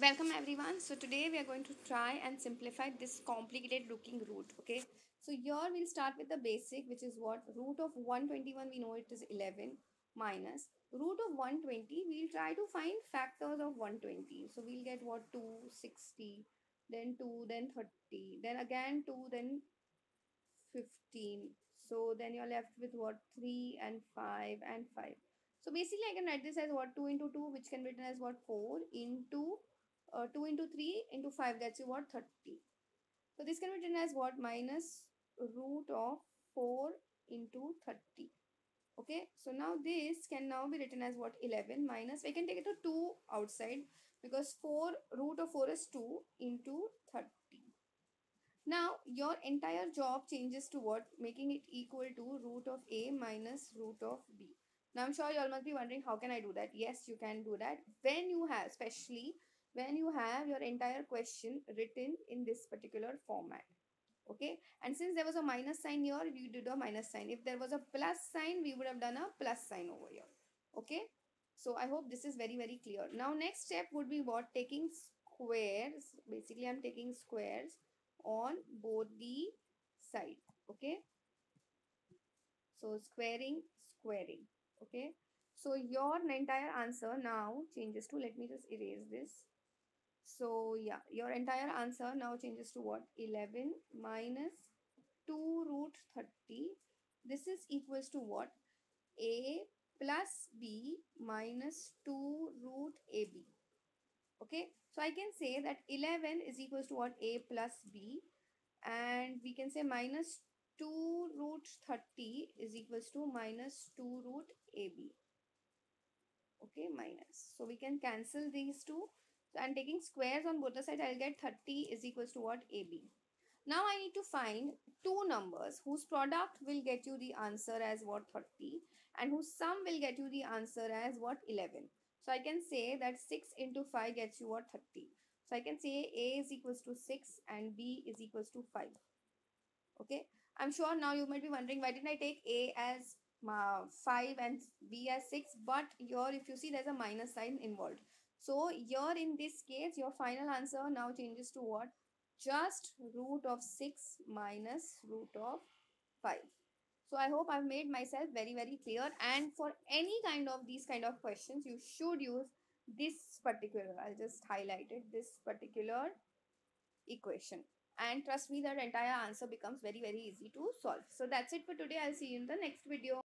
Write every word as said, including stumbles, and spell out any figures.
Welcome everyone. So today we are going to try and simplify this complicated looking root. Okay, so here we'll start with the basic, which is what root of one twenty-one, we know it is eleven, minus root of one twenty. We'll try to find factors of one twenty, so we'll get what, two sixty, then two, then thirty, then again two, then fifteen. So then you're left with what, three and five and five. So basically I can write this as what, two into two, which can be written as what, four into uh, two into three into five, that's your what, thirty. So this can be written as what, minus root of four into thirty. Okay, so now this can now be written as what, eleven minus, we can take it to two outside because four, root of four is two into thirty. Now your entire job changes to what, making it equal to root of A minus root of B. Now I'm sure you all must be wondering, how can I do that? Yes, you can do that when you have, especially when you have your entire question written in this particular format. Okay, and since there was a minus sign here, you did a minus sign. If there was a plus sign, we would have done a plus sign over here. Okay, so I hope this is very very clear. Now next step would be what, taking squares. Basically I'm taking squares on both the sides. Okay, so squaring squaring okay, so your entire answer now changes to, let me just erase this. So yeah, your entire answer now changes to what, eleven minus two root thirty. This is equals to what, A plus B minus two root A B. Okay, so I can say that eleven is equals to what, A plus B, and we can say minus two root thirty is equals to minus two root A B. Okay, minus, so we can cancel these two. So I'm taking squares on both the sides. I'll get thirty is equals to what, A B. Now I need to find two numbers whose product will get you the answer as what, thirty, and whose sum will get you the answer as what, eleven. So I can say that six into five gets you what, thirty. So I can say A is equals to six and B is equals to five. Okay, I'm sure now you might be wondering, why didn't I take A as uh, five and B as six? But here if you see, there's a minus sign involved. So here in this case, your final answer now changes to what? Just root of six minus root of five. So I hope I've made myself very, very clear. And for any kind of these kind of questions, you should use this particular, I'll just highlight it, this particular equation. And trust me, that entire answer becomes very, very easy to solve. So that's it for today. I'll see you in the next video.